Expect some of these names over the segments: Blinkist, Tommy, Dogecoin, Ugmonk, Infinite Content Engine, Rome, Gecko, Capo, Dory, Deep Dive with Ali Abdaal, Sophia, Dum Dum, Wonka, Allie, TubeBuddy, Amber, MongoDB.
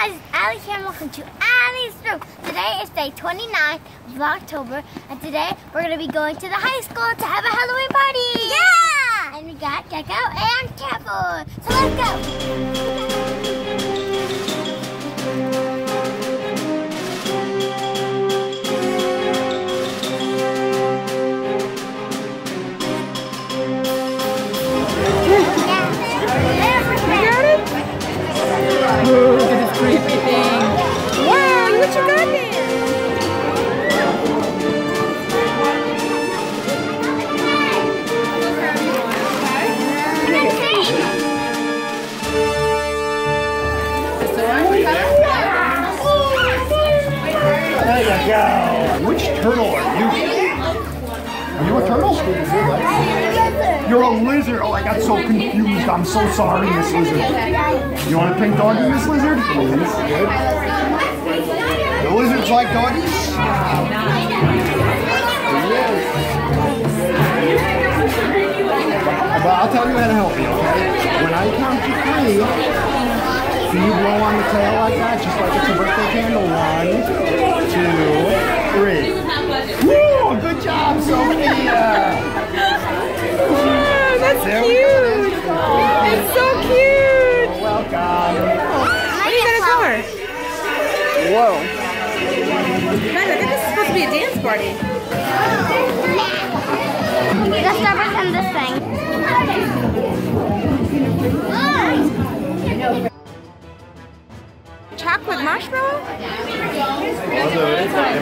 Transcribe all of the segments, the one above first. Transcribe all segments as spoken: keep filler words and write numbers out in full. guys, it's Allie here and welcome to Allie's Room. Today is day twenty-ninth of October, and today we're going to be going to the high school to have a Halloween party. Yeah! And we got Gecko and Capo. So let's go. Which turtle are you? Are you a turtle? You're a lizard. Oh, I got so confused. I'm so sorry, Miss Lizard. You want a pink doggy, Miss Lizard? Please. Good. The lizards like doggies? But I'll tell you how to help you, okay? When I count to three, do you blow on the tail like that, just like it's a birthday candle? One, two, three. Woo! Good job, Sophia! Wow, that's there cute! It's so cute! Oh, welcome. What are you going to call her? Whoa. Man, I think this is supposed to be a dance party. Let's represent this thing. Chocolate marshmallow?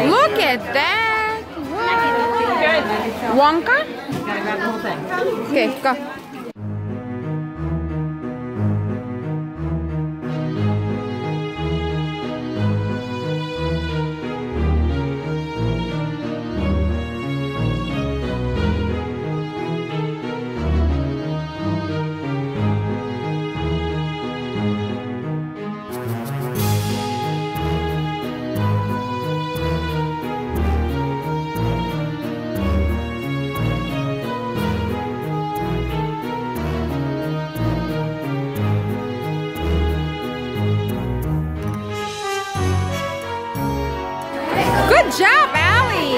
Look at that! Whoa. Wonka? Okay, go. Good job, Allie!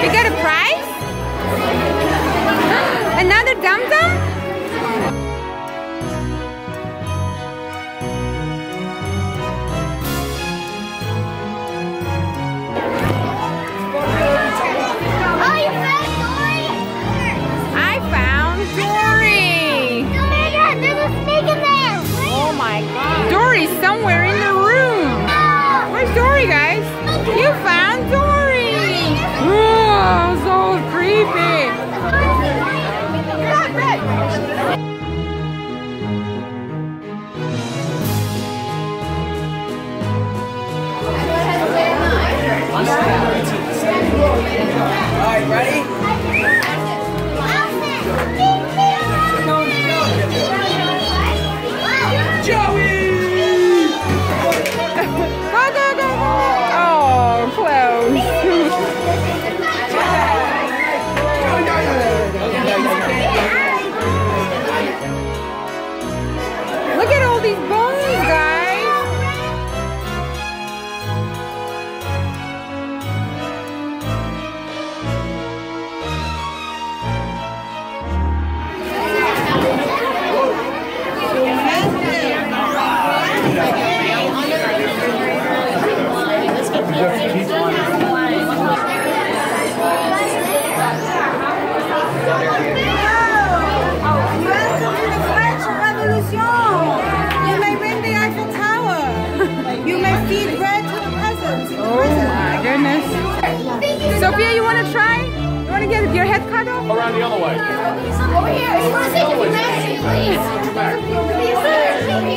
We got a prize? Another Dum Dum? Oh, you found Dory? I found Dory! Oh my god, there's a snake in there! Oh my god! Dory's somewhere in the room! Where's Dory, guys? You found Dory! Oh, so creepy! Alright, ready? Sophia, you want to try? You want to get your head cut off? Around the other way. Over here. You want to take your mask, please.